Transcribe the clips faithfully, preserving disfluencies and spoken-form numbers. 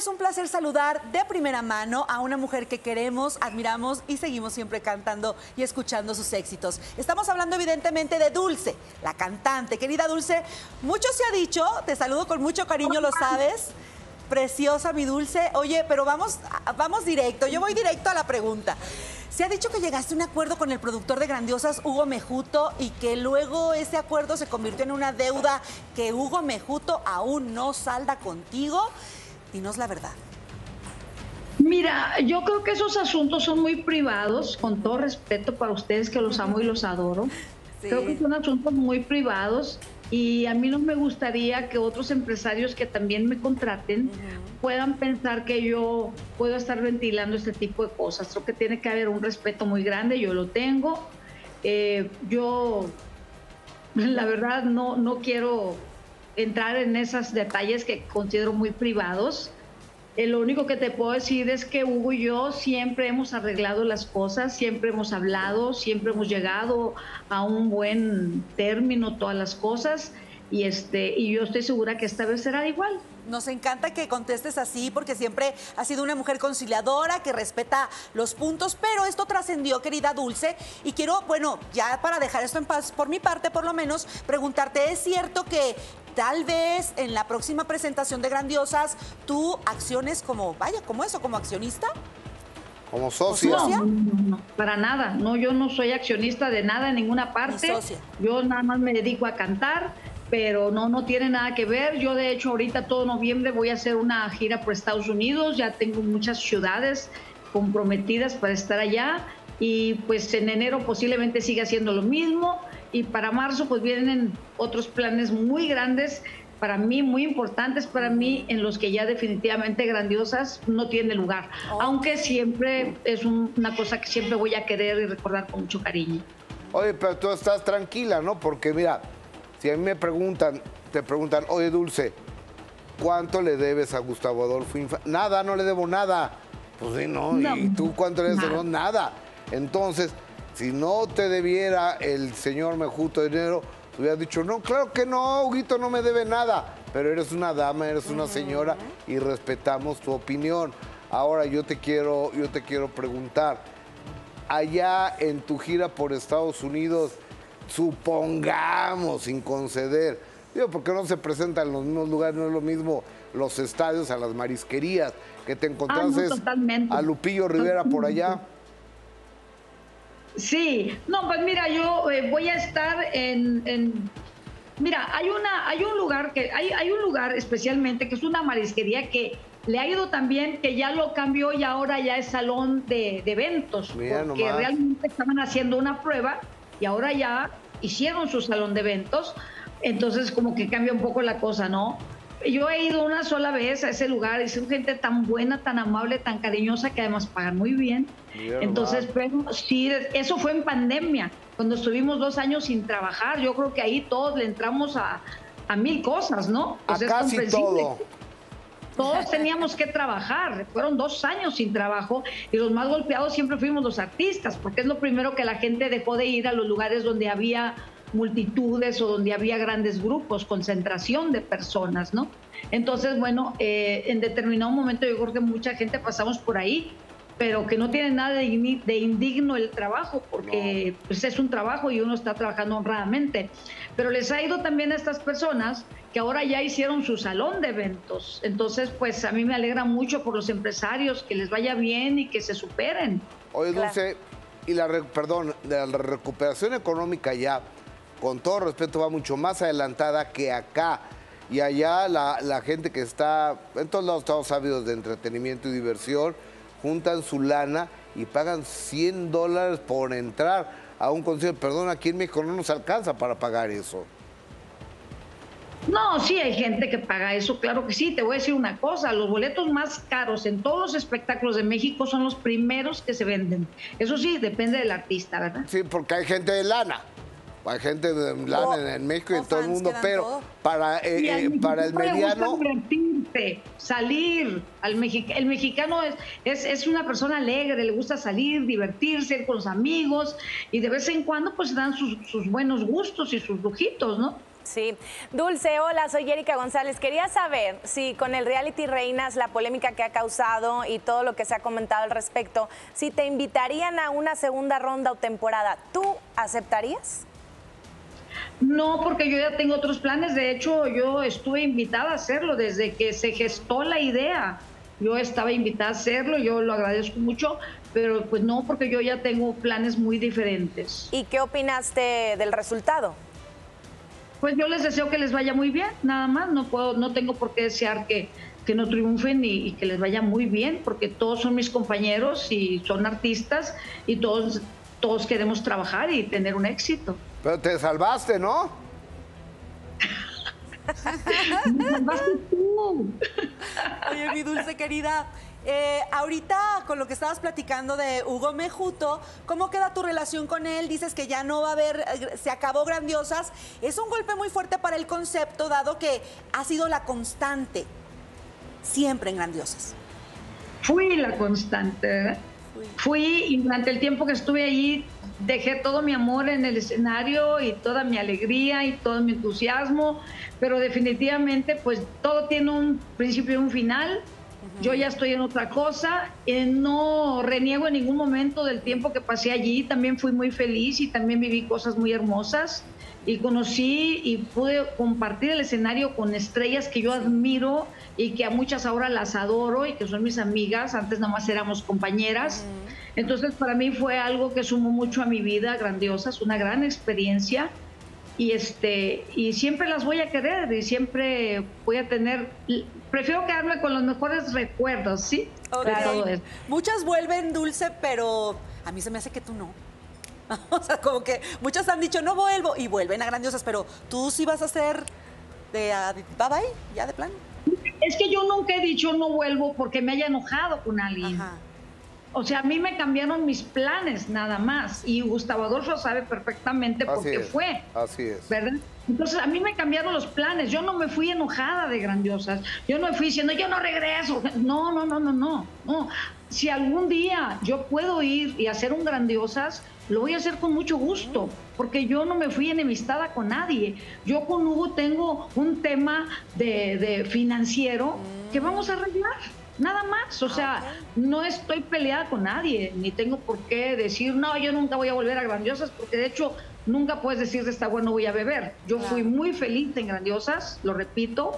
es un placer saludar de primera mano a una mujer que queremos, admiramos y seguimos siempre cantando y escuchando sus éxitos. Estamos hablando evidentemente de Dulce, la cantante. Querida Dulce, mucho se ha dicho, te saludo con mucho cariño, lo sabes. Preciosa, mi Dulce. Oye, pero vamos, vamos directo, yo voy directo a la pregunta. Se ha dicho que llegaste a un acuerdo con el productor de Grandiosas, Hugo Mejuto, y que luego ese acuerdo se convirtió en una deuda que Hugo Mejuto aún no salda contigo. Dinos la verdad. Mira, yo creo que esos asuntos son muy privados, con todo respeto para ustedes que los amo y los adoro. Sí. Creo que son asuntos muy privados. Y a mí no me gustaría que otros empresarios que también me contraten uh-huh. puedan pensar que yo puedo estar ventilando este tipo de cosas. Creo que tiene que haber un respeto muy grande, yo lo tengo. Eh, yo, la verdad, no, no quiero entrar en esos detalles que considero muy privados. Eh, lo único que te puedo decir es que Hugo y yo siempre hemos arreglado las cosas, siempre hemos hablado, siempre hemos llegado a un buen término todas las cosas y, este, y yo estoy segura que esta vez será igual. Nos encanta que contestes así porque siempre has sido una mujer conciliadora que respeta los puntos, pero esto trascendió, querida Dulce, y quiero, bueno, ya para dejar esto en paz, por mi parte por lo menos, preguntarte, ¿es cierto que tal vez en la próxima presentación de Grandiosas tú acciones como, vaya, como eso, como accionista? ¿Como socia? No, no, no, para nada. No, yo no soy accionista de nada en ninguna parte. Yo nada más me dedico a cantar, pero no, no tiene nada que ver. Yo, de hecho, ahorita todo noviembre voy a hacer una gira por Estados Unidos. Ya tengo muchas ciudades comprometidas para estar allá. Y pues en enero posiblemente siga haciendo lo mismo. Y para marzo pues vienen otros planes muy grandes para mí, muy importantes para mí, en los que ya definitivamente Grandiosas no tiene lugar. Oh. Aunque siempre es un, una cosa que siempre voy a querer y recordar con mucho cariño. Oye, pero tú estás tranquila, ¿no? Porque mira, si a mí me preguntan, te preguntan, oye Dulce, ¿cuánto le debes a Gustavo Adolfo Infante? Nada, no le debo nada. Pues sí, no, no. ¿Y tú cuánto le debes? Nada. No, nada. Entonces, si no te debiera el señor Mejuto dinero, te hubieras dicho, no, claro que no, Huguito no me debe nada. Pero eres una dama, eres una señora y respetamos tu opinión. Ahora yo te quiero, yo te quiero preguntar, allá en tu gira por Estados Unidos, supongamos, sin conceder, digo, porque no se presentan en los mismos lugares, no es lo mismo los estadios a las marisquerías, que te encontrases ah, no, a Lupillo Rivera por allá. Sí, no, pues mira, yo eh, voy a estar en, en... Mira, hay una, hay un lugar que, hay, hay un lugar especialmente que es una marisquería que le ha ido también, que ya lo cambió y ahora ya es salón de, de eventos. Mira, porque nomás. Realmente estaban haciendo una prueba y ahora ya hicieron su salón de eventos, entonces como que cambia un poco la cosa, ¿no? Yo he ido una sola vez a ese lugar y son gente tan buena, tan amable, tan cariñosa que además pagan muy bien. Bien Entonces, pero, sí, eso fue en pandemia, cuando estuvimos dos años sin trabajar. Yo creo que ahí todos le entramos a, a mil cosas, ¿no? Pues a es casi todo. Todos teníamos que trabajar. Fueron dos años sin trabajo y los más golpeados siempre fuimos los artistas, porque es lo primero que la gente dejó de ir a los lugares donde había multitudes o donde había grandes grupos, concentración de personas, ¿no? Entonces, bueno, eh, en determinado momento yo creo que mucha gente pasamos por ahí, pero que no tiene nada de indigno el trabajo, porque no. Pues es un trabajo y uno está trabajando honradamente. Pero les ha ido también a estas personas que ahora ya hicieron su salón de eventos. Entonces, pues a mí me alegra mucho por los empresarios, que les vaya bien y que se superen. Oye, Dulce, claro. Y la, re perdón, la recuperación económica ya, con todo respeto, va mucho más adelantada que acá. Y allá la, la gente que está, en todos lados estamos ávidos de entretenimiento y diversión, juntan su lana y pagan cien dólares por entrar a un concierto. Perdón, aquí en México no nos alcanza para pagar eso. No, sí hay gente que paga eso, claro que sí. Te voy a decir una cosa, los boletos más caros en todos los espectáculos de México son los primeros que se venden. Eso sí, depende del artista, ¿verdad? Sí, porque hay gente de lana. Hay gente de lana oh, en México y en oh, todo el mundo, pero todo. Para, eh, eh, para el mediano... Salir, al Mexica, el mexicano es, es, es una persona alegre, le gusta salir, divertirse, ir con los amigos y de vez en cuando pues dan sus, sus buenos gustos y sus lujitos, ¿no? Sí. Dulce, hola, soy Érika González. Quería saber si con el reality Reinas, la polémica que ha causado y todo lo que se ha comentado al respecto, si te invitarían a una segunda ronda o temporada, ¿tú aceptarías? No, porque yo ya tengo otros planes. De hecho, yo estuve invitada a hacerlo desde que se gestó la idea. Yo estaba invitada a hacerlo, yo lo agradezco mucho, pero pues no, porque yo ya tengo planes muy diferentes. ¿Y qué opinaste del resultado? Pues yo les deseo que les vaya muy bien, nada más. No puedo, no tengo por qué desear que, que no triunfen y, y que les vaya muy bien, porque todos son mis compañeros y son artistas y todos, todos queremos trabajar y tener un éxito. Pero te salvaste, ¿no? Me salvaste tú. Oye, mi Dulce querida, eh, ahorita con lo que estabas platicando de Hugo Mejuto, ¿cómo queda tu relación con él? Dices que ya no va a haber, se acabó Grandiosas. Es un golpe muy fuerte para el concepto, dado que ha sido la constante siempre en Grandiosas. Fui la constante, ¿verdad? Fui, Fui y durante el tiempo que estuve allí dejé todo mi amor en el escenario y toda mi alegría y todo mi entusiasmo, pero definitivamente pues todo tiene un principio y un final. Uh-huh. Yo ya estoy en otra cosa, eh, no reniego en ningún momento del tiempo que pasé allí, también fui muy feliz y también viví cosas muy hermosas y conocí y pude compartir el escenario con estrellas que yo admiro y que a muchas ahora las adoro y que son mis amigas, antes nada más éramos compañeras. Uh-huh. Entonces, para mí fue algo que sumó mucho a mi vida, grandiosa, es una gran experiencia y, este, y siempre las voy a querer y siempre voy a tener... Prefiero quedarme con los mejores recuerdos, ¿sí? Okay. De todo esto. Muchas vuelven, Dulce, pero a mí se me hace que tú no. O sea, como que muchas han dicho, no vuelvo, y vuelven a Grandiosas, pero tú sí vas a hacer de uh, bye-bye, ya de plan. Es que yo nunca he dicho no vuelvo porque me haya enojado con alguien. Ajá. O sea, a mí me cambiaron mis planes nada más y Gustavo Adolfo sabe perfectamente por qué fue. Así es. ¿Verdad? Entonces, a mí me cambiaron los planes. Yo no me fui enojada de Grandiosas. Yo no me fui diciendo, yo no regreso. No, no, no, no, no. no. Si algún día yo puedo ir y hacer un Grandiosas, lo voy a hacer con mucho gusto, porque yo no me fui enemistada con nadie. Yo con Hugo tengo un tema de, de financiero que vamos a arreglar. Nada más, o sea, okay. No estoy peleada con nadie, ni tengo por qué decir, no, yo nunca voy a volver a Grandiosas, porque de hecho nunca puedes decir de esta agua no voy a beber. Yo claro. fui muy feliz en Grandiosas, lo repito,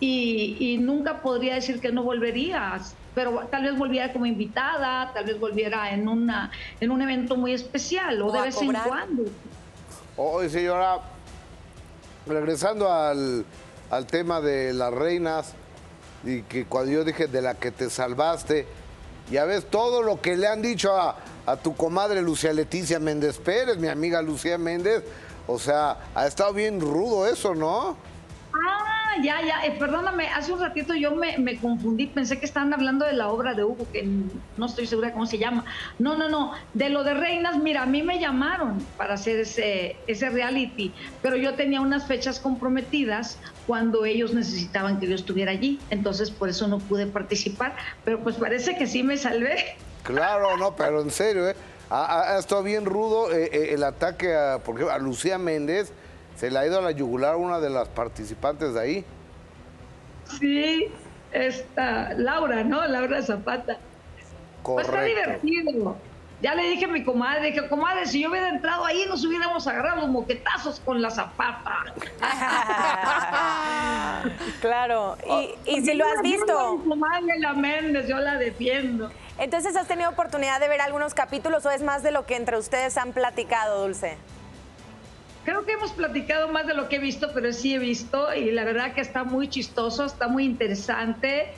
y, y nunca podría decir que no volvería, pero tal vez volviera como invitada, tal vez volviera en, una, en un evento muy especial, o, o de vez en cuando. Oye, señora, regresando al, al tema de las reinas, y que cuando yo dije de la que te salvaste, ya ves todo lo que le han dicho a, a tu comadre Lucía Leticia Méndez Pérez, mi amiga Lucía Méndez, o sea, ha estado bien rudo eso, ¿no? Ah, ya, ya, eh, perdóname, hace un ratito yo me, me confundí, pensé que estaban hablando de la obra de Hugo, que no estoy segura cómo se llama. No, no, no, de lo de Reinas, mira, a mí me llamaron para hacer ese, ese reality, pero yo tenía unas fechas comprometidas cuando ellos necesitaban que yo estuviera allí, entonces por eso no pude participar, pero pues parece que sí me salvé. Claro, no, pero en serio, ¿eh? Ha, ha estado bien rudo eh, eh, el ataque a, por ejemplo, a Lucía Méndez. Se le ha ido a la yugular una de las participantes de ahí. Sí, esta Laura, ¿no? Laura Zapata. Correcto. Pues está divertido. Ya le dije a mi comadre, dije, comadre, si yo hubiera entrado ahí nos hubiéramos agarrado los moquetazos con la Zapata. Claro, y, y si lo has visto. Mi comadre la Méndez, yo la defiendo. Entonces, ¿has tenido oportunidad de ver algunos capítulos o es más de lo que entre ustedes han platicado, Dulce? Creo que hemos platicado más de lo que he visto, pero sí he visto y la verdad que está muy chistoso, está muy interesante.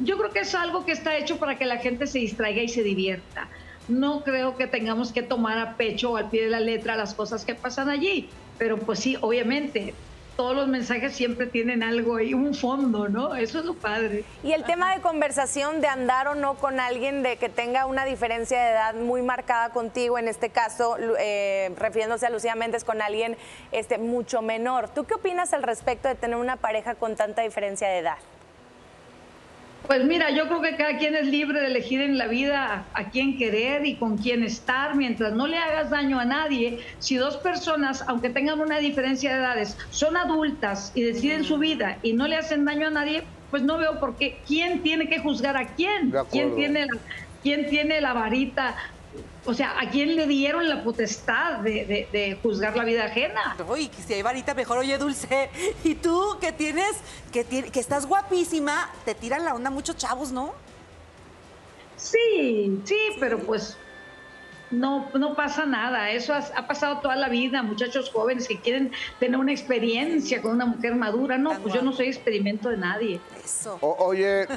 Yo creo que es algo que está hecho para que la gente se distraiga y se divierta. No creo que tengamos que tomar a pecho o al pie de la letra las cosas que pasan allí, pero pues sí, obviamente, todos los mensajes siempre tienen algo ahí, un fondo, ¿no? Eso es lo padre. Y el tema de conversación, de andar o no con alguien de que tenga una diferencia de edad muy marcada contigo, en este caso, eh, refiriéndose a Lucía Méndez, con alguien este, mucho menor. ¿Tú qué opinas al respecto de tener una pareja con tanta diferencia de edad? Pues mira, yo creo que cada quien es libre de elegir en la vida a quién querer y con quién estar, mientras no le hagas daño a nadie. Si dos personas, aunque tengan una diferencia de edades, son adultas y deciden su vida y no le hacen daño a nadie, pues no veo por qué. ¿Quién tiene que juzgar a quién? ¿Quién tiene la, quién tiene la varita? O sea, ¿a quién le dieron la potestad de, de, de juzgar la vida ajena? Uy, si hay varita, mejor. Oye, Dulce, ¿y tú que tienes, que, que estás guapísima, te tiran la onda muchos chavos, no? Sí, sí, pero pues no, no pasa nada. Eso ha, ha pasado toda la vida. Muchachos jóvenes que quieren tener una experiencia con una mujer madura. No, pues yo no soy experimento de nadie. Eso. O, oye,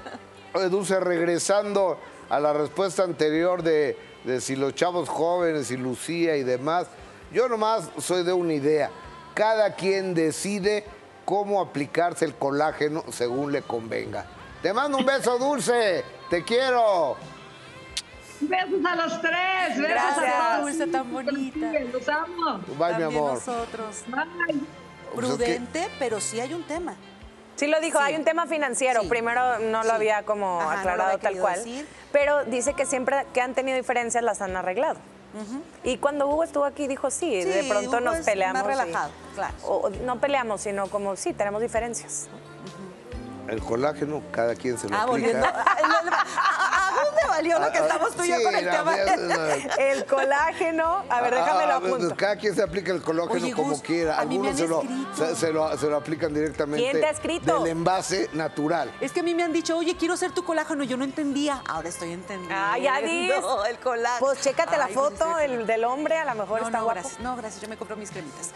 Dulce, regresando a la respuesta anterior de... de si los chavos jóvenes y Lucía y demás, yo nomás soy de una idea. Cada quien decide cómo aplicarse el colágeno según le convenga. Te mando un beso, Dulce. Te quiero. Besos a los tres. Besos. Gracias, a todos. Dulce, tan bonita. Los amo. Bye, también mi amor. Nosotros. Bye. Prudente, pero sí hay un tema. Sí lo dijo, sí. Hay un tema financiero, sí. Primero no lo sí. había como Ajá, aclarado no lo había tal cual, decir. Pero dice que siempre que han tenido diferencias las han arreglado. Uh-huh. Y cuando Hugo estuvo aquí dijo, sí, sí de pronto Hugo nos peleamos. Más relajado, y, claro. O, no peleamos, sino como, sí, tenemos diferencias. Uh-huh. El colágeno, cada quien se lo ah, aplica. ¿A dónde valió lo que estamos tú y yo con el tema? El colágeno, a ver, déjame lo apunto. Cada quien se aplica el colágeno como quiera. Algunos se lo aplican directamente. ¿Quién te ha escrito? Del envase natural. Es que a mí me han dicho, oye, quiero hacer tu colágeno. Yo no entendía. Ahora estoy entendiendo. Ah, ya di. El colágeno. Pues chécate la foto del hombre, a lo mejor está guapo. No, gracias, yo me compro mis cremitas.